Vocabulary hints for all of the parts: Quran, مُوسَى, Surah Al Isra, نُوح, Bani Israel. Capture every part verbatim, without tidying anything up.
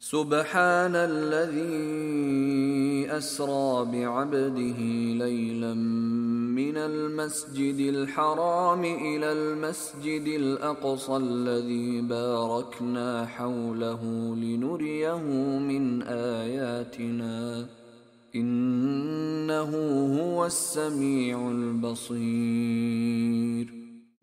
سبحان الذي أسرى بعبده ليلا من المسجد الحرام إلى المسجد الأقصى الذي باركنا حوله لنريه من آياتنا إنه هو السميع البصير.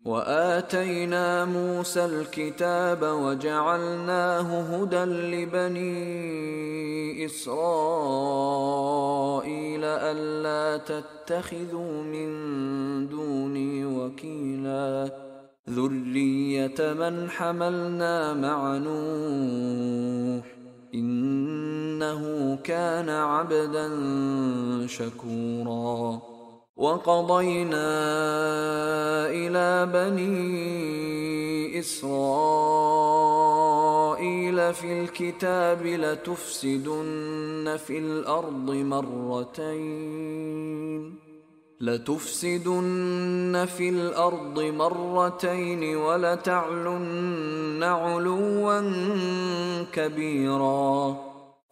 وآتينا موسى الكتاب وجعلناه هدى لبني إسرائيل ألا تتخذوا من دوني وكيلا. ذرية من حملنا مع نوح إنه كان عبدا شكورا. وَقَضَيْنَا إِلَى بَنِي إِسْرَائِيلَ فِي الْكِتَابِ لَتُفْسِدُنَّ فِي الْأَرْضِ مَرَّتَيْنِ لَتُفْسِدُنَّ فِي الْأَرْضِ مَرَّتَيْنِ وَلَتَعْلُنَّ عُلُوًّا كَبِيرًا.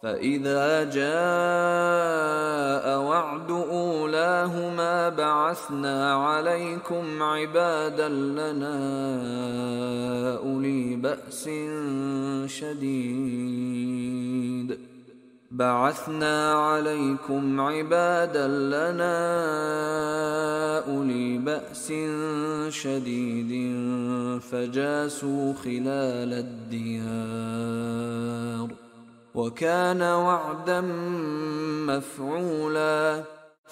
فإذا جاء وعد أولاهما بعثنا عليكم عبادا لنا أولي بأس شديد بعثنا عليكم عبادا لنا أولي بأس شديد فجاسوا خلال الديار وكان وعدا مفعولا.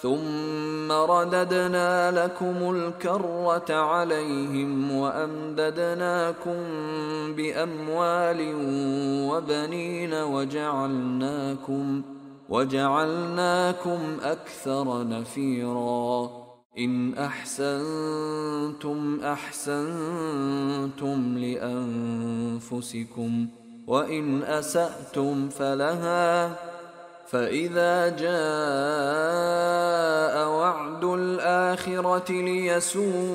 ثم رددنا لكم الكرة عليهم وأمددناكم بأموال وبنين وجعلناكم, وجعلناكم أكثر نفيرا. إن أحسنتم أحسنتم لأنفسكم وإن أسأتم فلها فإذا جاء وعد الآخرة ليسوءوا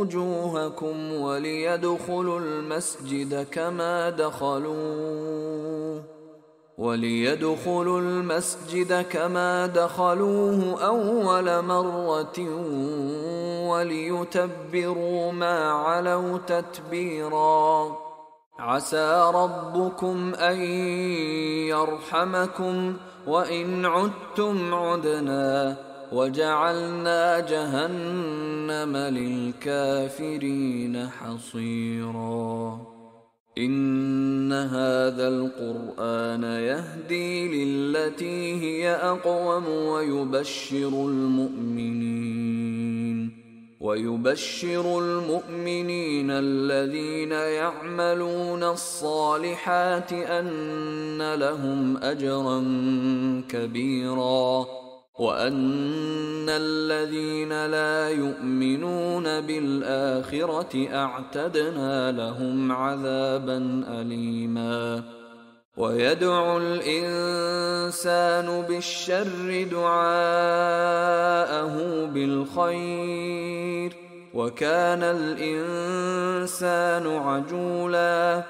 وجوهكم وليدخلوا المسجد كما دخلوه وليدخلوا المسجد كما دخلوه أول مرة وليتبروا ما علوا تتبيرا. عسى ربكم أن يرحمكم وإن عدتم عدنا وجعلنا جهنم للكافرين حصيرا. إن هذا القرآن يهدي للتي هي أقوم ويبشر المؤمنين ويبشر المؤمنين الذين يعملون الصالحات أن لهم أجرا كبيرا. وأن الذين لا يؤمنون بالآخرة أعتدنا لهم عذابا أليما. ويدعو الإنسان بالشر دعاءه بالخير وكان الإنسان عجولا.